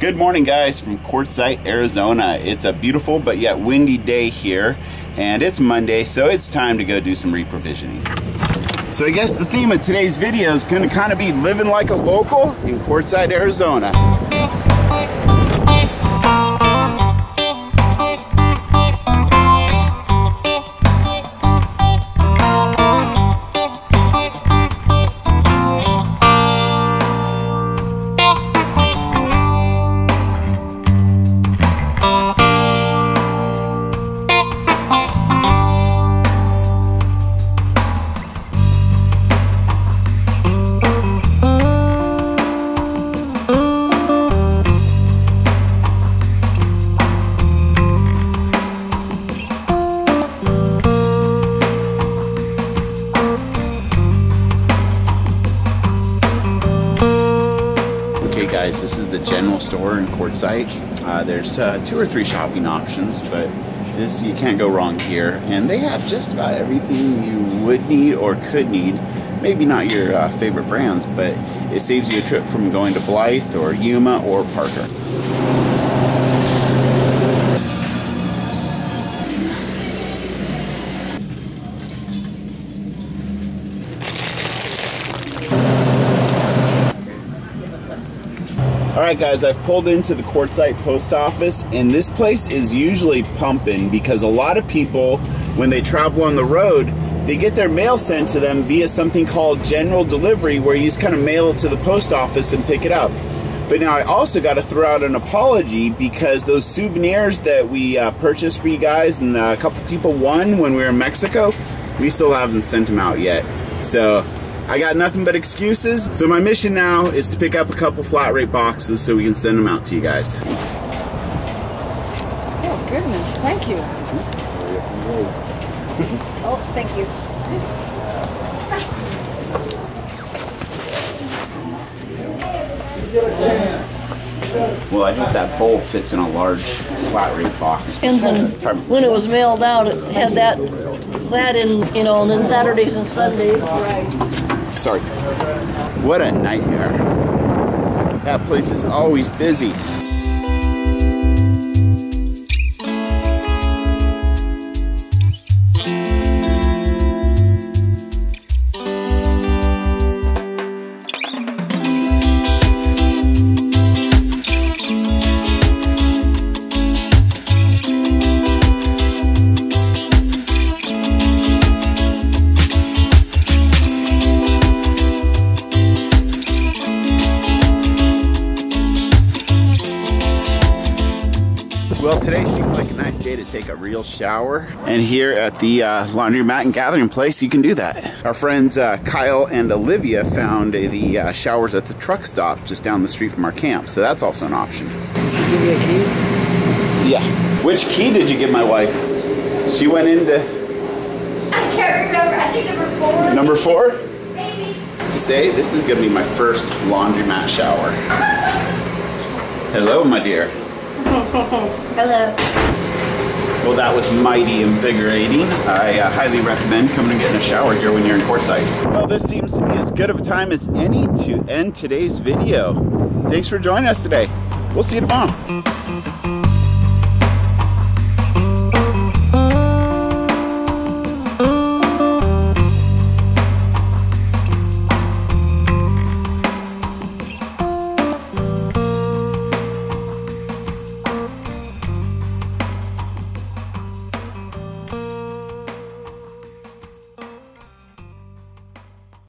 Good morning, guys, from Quartzsite, Arizona. It's a beautiful but yet windy day here, and it's Monday, so it's time to go do some reprovisioning. So I guess the theme of today's video is gonna kind of be living like a local in Quartzsite, Arizona. Guys, this is the general store in Quartzsite. There's two or three shopping options, but this, you can't go wrong here. And they have just about everything you would need or could need. Maybe not your favorite brands, but it saves you a trip from going to Blythe or Yuma or Parker. Alright guys, I've pulled into the Quartzsite post office, and this place is usually pumping because a lot of people, when they travel on the road, they get their mail sent to them via something called general delivery, where you just kind of mail it to the post office and pick it up. But now I also got to throw out an apology, because those souvenirs that we purchased for you guys and a couple people won when we were in Mexico, we still haven't sent them out yet. So I got nothing but excuses, so my mission now is to pick up a couple flat rate boxes so we can send them out to you guys. Oh goodness, thank you. Oh, thank you. Well, I think that bowl fits in a large flat rate box. Depends on when it was mailed out, it had that in, you know, and then Saturdays and Sundays. Right. Sorry. What a nightmare. That place is always busy. Well, today seemed like a nice day to take a real shower, and here at the laundromat and gathering place, you can do that. Our friends Kyle and Olivia found the showers at the truck stop just down the street from our camp, so that's also an option. Did you give me a key? Yeah. Which key did you give my wife? She went into... I can't remember. I think number 4. Number 4? Maybe. To say, this is going to be my first laundromat shower. Hello, my dear. Hello. Well, that was mighty invigorating. I highly recommend coming and getting a shower here when you're in Quartzsite. Well, this seems to be as good of a time as any to end today's video. Thanks for joining us today. We'll see you tomorrow.